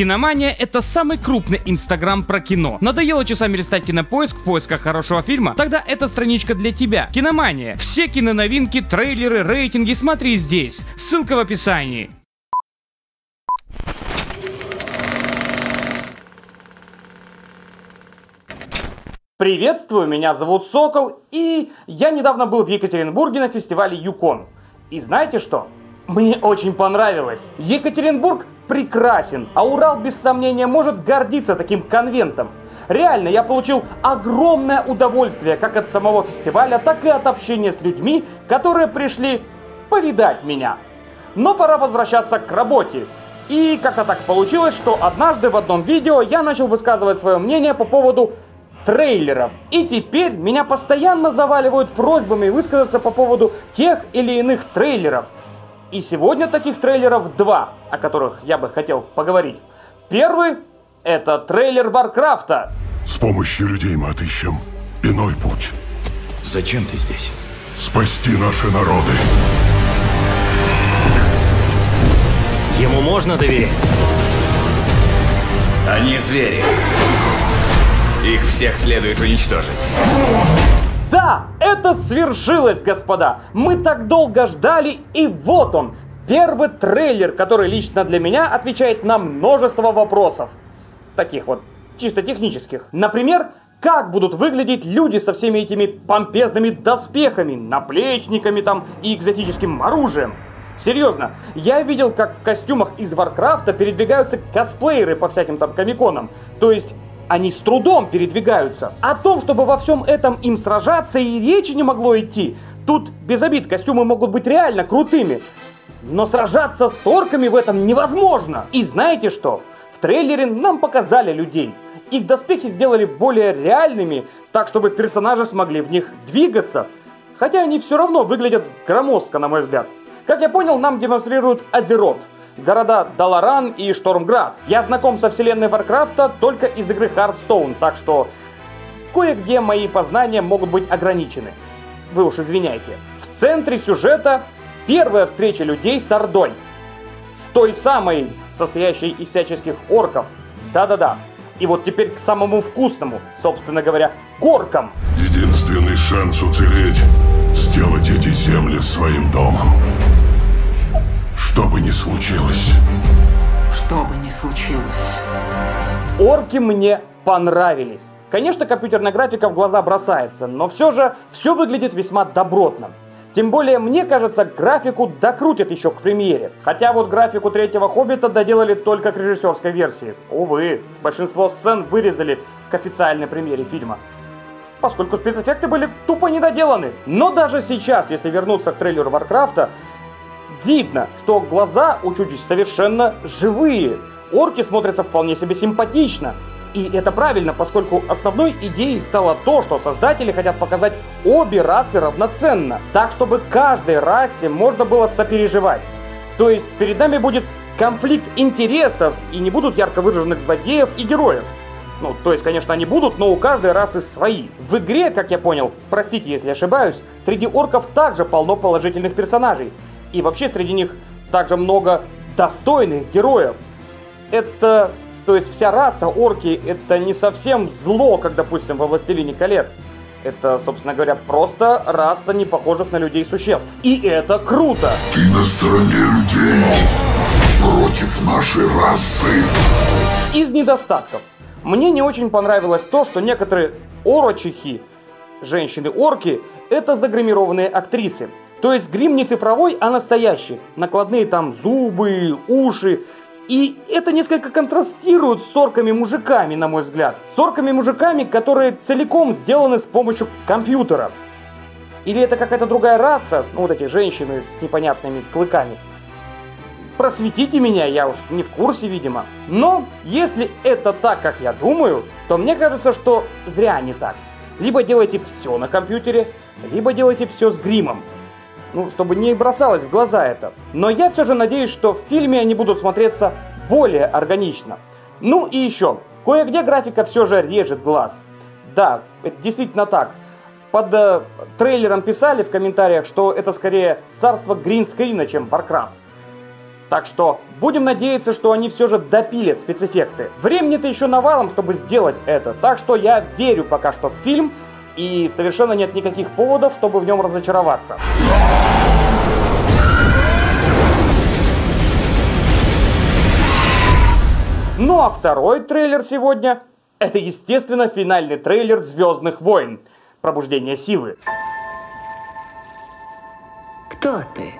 Киномания — это самый крупный инстаграм про кино. Надоело часами листать Кинопоиск в поисках хорошего фильма? Тогда эта страничка для тебя. Киномания. Все киноновинки, трейлеры, рейтинги смотри здесь. Ссылка в описании. Приветствую, меня зовут Сокол, и я недавно был в Екатеринбурге на фестивале ЮКОН. И знаете что? Мне очень понравилось. Екатеринбург прекрасен, а Урал без сомнения может гордиться таким конвентом. Реально, я получил огромное удовольствие как от самого фестиваля, так и от общения с людьми, которые пришли повидать меня. Но пора возвращаться к работе. И как-то так получилось, что однажды в одном видео я начал высказывать свое мнение по поводу трейлеров. И теперь меня постоянно заваливают просьбами высказаться по поводу тех или иных трейлеров. И сегодня таких трейлеров два, о которых я бы хотел поговорить. Первый — это трейлер Варкрафта. С помощью людей мы отыщем иной путь. Зачем ты здесь? Спасти наши народы. Ему можно доверять? Они звери. Их всех следует уничтожить. Да, это свершилось, господа! Мы так долго ждали, и вот он! Первый трейлер, который лично для меня отвечает на множество вопросов. Таких вот, чисто технических. Например, как будут выглядеть люди со всеми этими помпезными доспехами, наплечниками там и экзотическим оружием? Серьезно, я видел, как в костюмах из Варкрафта передвигаются косплееры по всяким там комиконам. То есть они с трудом передвигаются. О том, чтобы во всем этом им сражаться, и речи не могло идти. Тут без обид, костюмы могут быть реально крутыми. Но сражаться с орками в этом невозможно. И знаете что? В трейлере нам показали людей. Их доспехи сделали более реальными, так чтобы персонажи смогли в них двигаться. Хотя они все равно выглядят громоздко, на мой взгляд. Как я понял, нам демонстрируют Азерот. Города Даларан и Штормград. Я знаком со вселенной Варкрафта только из игры Хардстоун, так что кое-где мои познания могут быть ограничены. Вы уж извиняйте. В центре сюжета первая встреча людей с Ордой. С той самой, состоящей из всяческих орков. Да-да-да. И вот теперь к самому вкусному, собственно говоря, к оркам. Единственный шанс уцелеть — сделать эти земли своим домом. Что бы ни случилось. Что бы ни случилось. Орки мне понравились. Конечно, компьютерная графика в глаза бросается, но все же все выглядит весьма добротно. Тем более, мне кажется, графику докрутят еще к премьере. Хотя вот графику третьего Хоббита доделали только к режиссерской версии. Увы, большинство сцен вырезали к официальной премьере фильма, поскольку спецэффекты были тупо недоделаны. Но даже сейчас, если вернуться к трейлеру Варкрафта, видно, что глаза у чудищ совершенно живые. Орки смотрятся вполне себе симпатично. И это правильно, поскольку основной идеей стало то, что создатели хотят показать обе расы равноценно. Так, чтобы каждой расе можно было сопереживать. То есть перед нами будет конфликт интересов, и не будут ярко выраженных злодеев и героев. Ну, то есть, конечно, они будут, но у каждой расы свои. В игре, как я понял, простите, если ошибаюсь, среди орков также полно положительных персонажей. И вообще среди них также много достойных героев. Это, то есть вся раса орки, это не совсем зло, как, допустим, во «Властелине колец». Это, собственно говоря, просто раса не похожих на людей существ. И это круто! Ты на стороне людей против нашей расы. Из недостатков. Мне не очень понравилось то, что некоторые орочихи, женщины-орки, это загримированные актрисы. То есть грим не цифровой, а настоящий. Накладные там зубы, уши. И это несколько контрастирует с орками-мужиками, на мой взгляд. С орками-мужиками, которые целиком сделаны с помощью компьютера. Или это какая-то другая раса, ну вот эти женщины с непонятными клыками. Просветите меня, я уж не в курсе, видимо. Но если это так, как я думаю, то мне кажется, что зря не так. Либо делайте все на компьютере, либо делайте все с гримом. Ну, чтобы не бросалось в глаза это. Но я все же надеюсь, что в фильме они будут смотреться более органично. Ну и еще, кое-где графика все же режет глаз. Да, это действительно так. Под трейлером писали в комментариях, что это скорее царство гринскрина, чем Warcraft. Так что будем надеяться, что они все же допилят спецэффекты. Времени-то еще навалом, чтобы сделать это. Так что я верю пока что в фильм, и совершенно нет никаких поводов, чтобы в нем разочароваться. Ну а второй трейлер сегодня — это, естественно, финальный трейлер «Звездных войн. Пробуждение силы». Кто ты?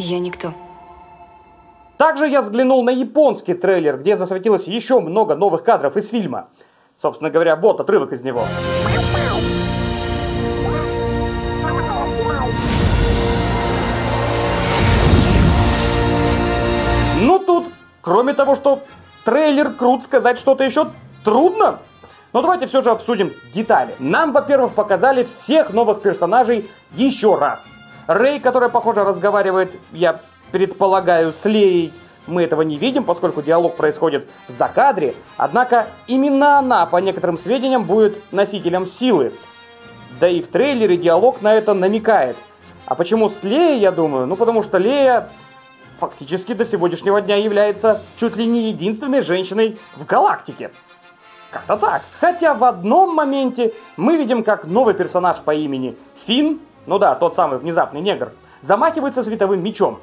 Я никто. Также я взглянул на японский трейлер, где засветилось еще много новых кадров из фильма. Собственно говоря, вот отрывок из него. Ну тут, кроме того, что трейлер крут, сказать что-то еще трудно. Но давайте все же обсудим детали. Нам, во-первых, показали всех новых персонажей еще раз. Рэй, которая, похоже, разговаривает, я предполагаю, с Леей. Мы этого не видим, поскольку диалог происходит в закадре. Однако именно она, по некоторым сведениям, будет носителем силы. Да и в трейлере диалог на это намекает. А почему с Леей, я думаю? Ну, потому что Лея фактически до сегодняшнего дня является чуть ли не единственной женщиной в галактике. Как-то так. Хотя в одном моменте мы видим, как новый персонаж по имени Финн, ну да, тот самый внезапный негр, замахивается световым мечом.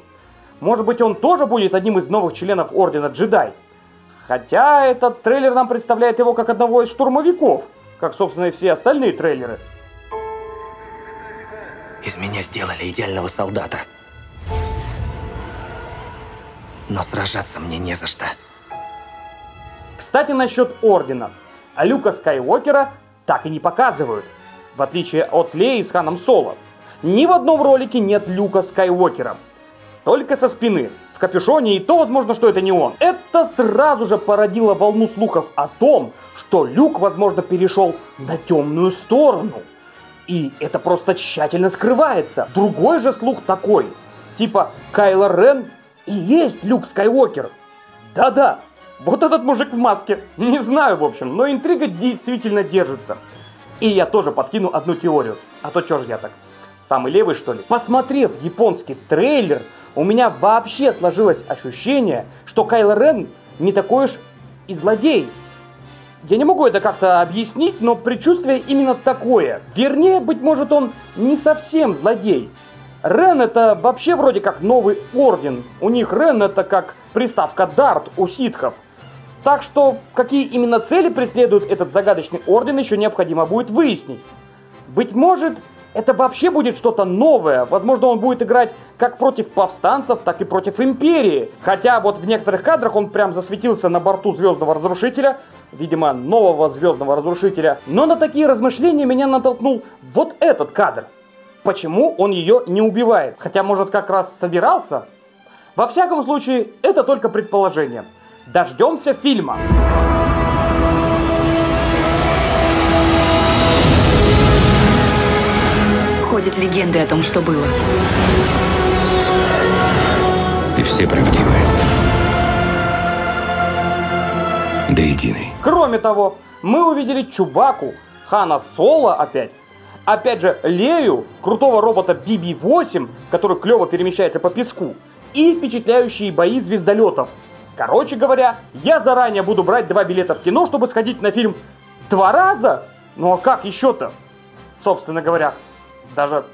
Может быть, он тоже будет одним из новых членов Ордена Джедай. Хотя этот трейлер нам представляет его как одного из штурмовиков, как, собственно, и все остальные трейлеры. Из меня сделали идеального солдата. Но сражаться мне не за что. Кстати, насчет Ордена. А Люка Скайуокера так и не показывают, в отличие от Леи с Ханом Соло. Ни в одном ролике нет Люка Скайуокера. Только со спины, в капюшоне, и то возможно, что это не он. Это сразу же породило волну слухов о том, что Люк, возможно, перешел на темную сторону. И это просто тщательно скрывается. Другой же слух такой, типа Кайло Рен и есть Люк Скайуокер. Да-да. Вот этот мужик в маске. Не знаю, в общем, но интрига действительно держится. И я тоже подкину одну теорию. А то чё ж я так? Самый левый, что ли? Посмотрев японский трейлер, у меня вообще сложилось ощущение, что Кайло Рен не такой уж и злодей. Я не могу это как-то объяснить, но предчувствие именно такое. Вернее, быть может, он не совсем злодей. Рен — это вообще вроде как новый орден. У них Рен — это как приставка Дарт у ситхов. Так что, какие именно цели преследует этот загадочный орден, еще необходимо будет выяснить. Быть может, это вообще будет что-то новое. Возможно, он будет играть как против повстанцев, так и против империи. Хотя вот в некоторых кадрах он прям засветился на борту Звездного Разрушителя. Видимо, нового Звездного Разрушителя. Но на такие размышления меня натолкнул вот этот кадр. Почему он ее не убивает? Хотя, может, как раз собирался? Во всяком случае, это только предположение. Дождемся фильма. Ходят легенды о том, что было. И все правдивы. До единой. Кроме того, мы увидели Чубаку, Хана Соло опять. Опять же, Лею, крутого робота BB-8, который клево перемещается по песку. И впечатляющие бои звездолетов. Короче говоря, я заранее буду брать 2 билета в кино, чтобы сходить на фильм 2 раза? Ну а как еще-то? Собственно говоря, даже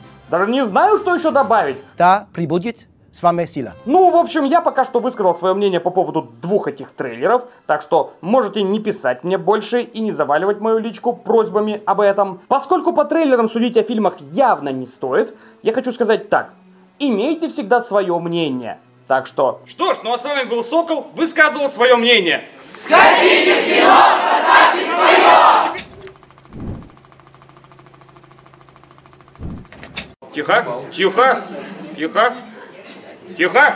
не знаю, что еще добавить. Да, прибудет с вами сила. Ну, в общем, я пока что высказал свое мнение по поводу 2 этих трейлеров, так что можете не писать мне больше и не заваливать мою личку просьбами об этом. Поскольку по трейлерам судить о фильмах явно не стоит, я хочу сказать так. Имейте всегда свое мнение. Так что... Что ж, ну а с вами был Сокол, высказывал свое мнение. Сходите в кино, составьте свое! Тихо, тихо, тихо, тихо.